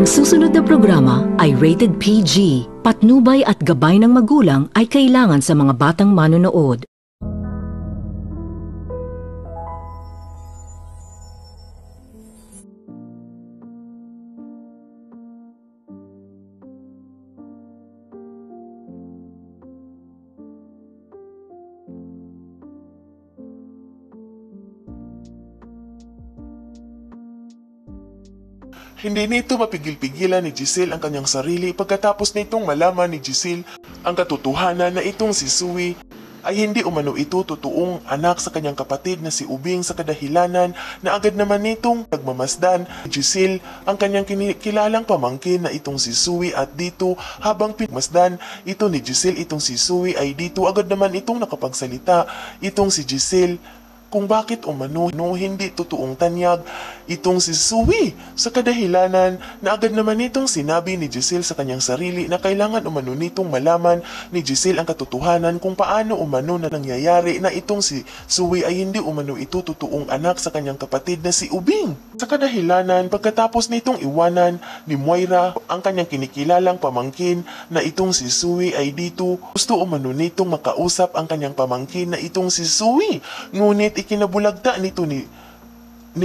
Ang susunod na programa ay rated PG. Patnubay at gabay ng magulang ay kailangan sa mga batang manonood. Hindi nito mapigil-pigilan ni Giselle ang kanyang sarili pagkatapos nitong malaman ni Giselle ang katotohanan na itong si Sui ay hindi umano ito totoong anak sa kanyang kapatid na si Ubing, sa kadahilanan na agad naman nitong nagmamasdan ni Giselle ang kanyang kinikilalang pamangkin na itong si Sui, at dito habang pinagmasdan ito ni Giselle itong si Sui ay dito agad naman itong nakapagsalita itong si Giselle kung bakit umano hindi totoong tanyag itong si Sui, sa kadahilanan na agad naman itong sinabi ni Giselle sa kanyang sarili na kailangan umano nitong malaman ni Giselle ang katotohanan kung paano umano na nangyayari na itong si Sui ay hindi umano ito totoong anak sa kanyang kapatid na si Ubing. Sa kadahilanan pagkatapos nitong iwanan ni Moira ang kanyang kinikilalang pamangkin na itong si Sui ay dito gusto umano nitong makausap ang kanyang pamangkin na itong si Sui, ngunit ikinabulagta nito ni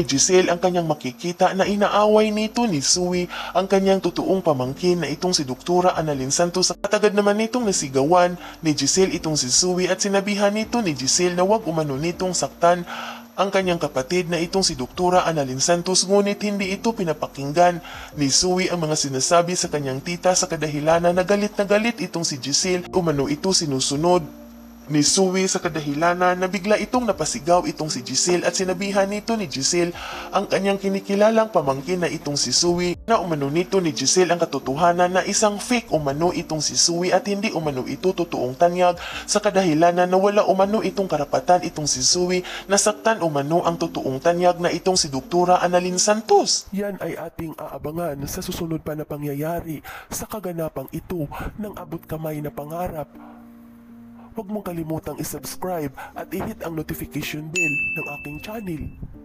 Giselle ang kanyang makikita na inaaway nito ni Sui ang kanyang totoong pamangkin na itong si Dr. Analyn Santos, at agad naman nitong nasigawan ni Giselle itong si Sui at sinabihan nito ni Giselle na wag umano nitong saktan ang kanyang kapatid na itong si Dr. Analyn Santos, ngunit hindi ito pinapakinggan ni Sui ang mga sinasabi sa kanyang tita, sa kadahilanan na galit itong si Giselle umano ito sinusunod ni Sui, sa kadahilanan na bigla itong napasigaw itong si Giselle at sinabihan nito ni Giselle ang kanyang kinikilalang pamangkin na itong si Sui na umano nito ni Giselle ang katotohanan na isang fake umano itong si Sui at hindi umano ito totoong tanyag, sa kadahilanan na wala umano itong karapatan itong si Sui na saktan umano ang totoong tanyag na itong si Dr. Analyn Santos. Yan ay ating aabangan sa susunod pa na pangyayari sa kaganapang ito ng Abot Kamay na Pangarap. Huwag mong kalimutang isubscribe at i-hit ang notification bell ng aking channel.